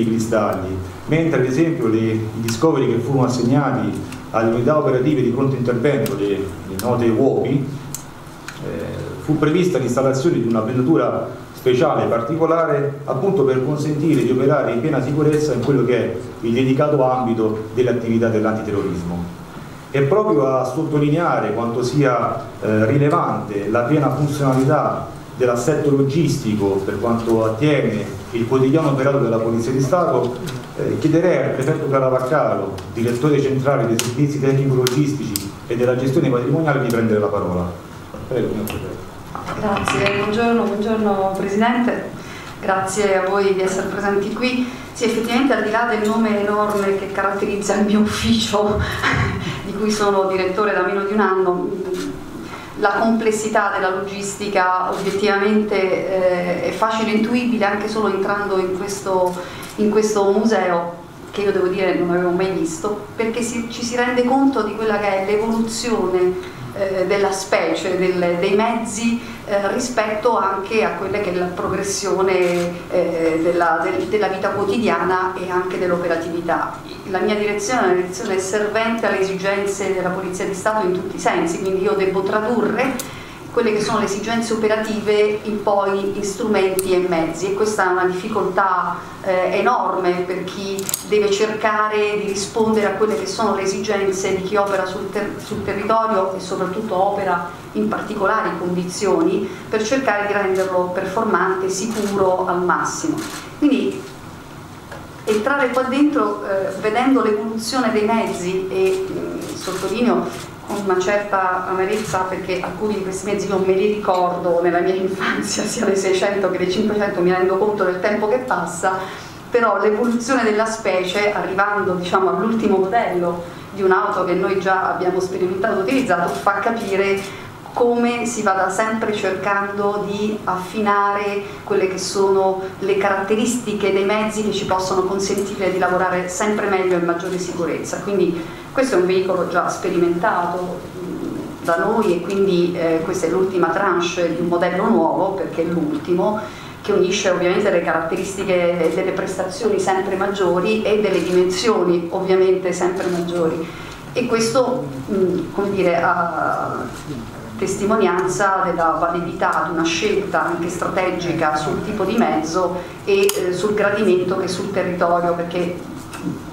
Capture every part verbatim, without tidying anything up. dei cristalli, mentre ad esempio le, i discoveri che furono assegnati alle unità operative di pronto intervento, le, le note U O P I, eh, fu prevista l'installazione di una venatura speciale particolare appunto per consentire di operare in piena sicurezza in quello che è il dedicato ambito dell'attività dell'antiterrorismo. E proprio a sottolineare quanto sia eh, rilevante la piena funzionalità dell'assetto logistico per quanto attiene il quotidiano operato della Polizia di Stato, eh, chiederei al Prefetto Caravaccaro, direttore centrale dei servizi tecnico-logistici e della gestione patrimoniale, di prendere la parola. Prego, signor Prefetto. Grazie, buongiorno, buongiorno Presidente, grazie a voi di essere presenti qui. Sì, effettivamente al di là del nome enorme che caratterizza il mio ufficio, di cui sono direttore da meno di un anno, la complessità della logistica obiettivamente eh, è facile intuibile anche solo entrando in questo, in questo museo, che io devo dire non avevo mai visto, perché si, ci si rende conto di quella che è l'evoluzione eh, della specie, del, dei mezzi eh, rispetto anche a quella che è la progressione eh, della, del, della vita quotidiana e anche dell'operatività. La mia direzione è una direzione servente alle esigenze della Polizia di Stato in tutti i sensi, quindi io devo tradurre quelle che sono le esigenze operative in poi in strumenti e mezzi, e questa è una difficoltà eh, enorme per chi deve cercare di rispondere a quelle che sono le esigenze di chi opera sul, ter sul territorio e soprattutto opera in particolari condizioni, per cercare di renderlo performante, sicuro al massimo. Quindi entrare qua dentro eh, vedendo l'evoluzione dei mezzi, e mh, sottolineo con una certa amarezza perché alcuni di questi mezzi io me li ricordo nella mia infanzia, sia dei seicento che dei cinquecento, mi rendo conto del tempo che passa, però l'evoluzione della specie, arrivando diciamo all'ultimo modello di un'auto che noi già abbiamo sperimentato e utilizzato, fa capire come si vada sempre cercando di affinare quelle che sono le caratteristiche dei mezzi che ci possono consentire di lavorare sempre meglio e in maggiore sicurezza. Quindi questo è un veicolo già sperimentato da noi, e quindi eh, questa è l'ultima tranche di un modello nuovo, perché è l'ultimo, che unisce ovviamente le caratteristiche delle prestazioni sempre maggiori e delle dimensioni ovviamente sempre maggiori, e questo mh, come dire, ha testimonianza della validità di una scelta anche strategica sul tipo di mezzo e eh, sul gradimento che sul territorio, perché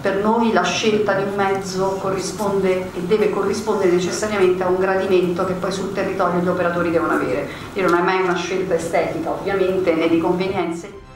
per noi la scelta di un mezzo corrisponde e deve corrispondere necessariamente a un gradimento che poi sul territorio gli operatori devono avere. E non è mai una scelta estetica ovviamente, né di convenienze.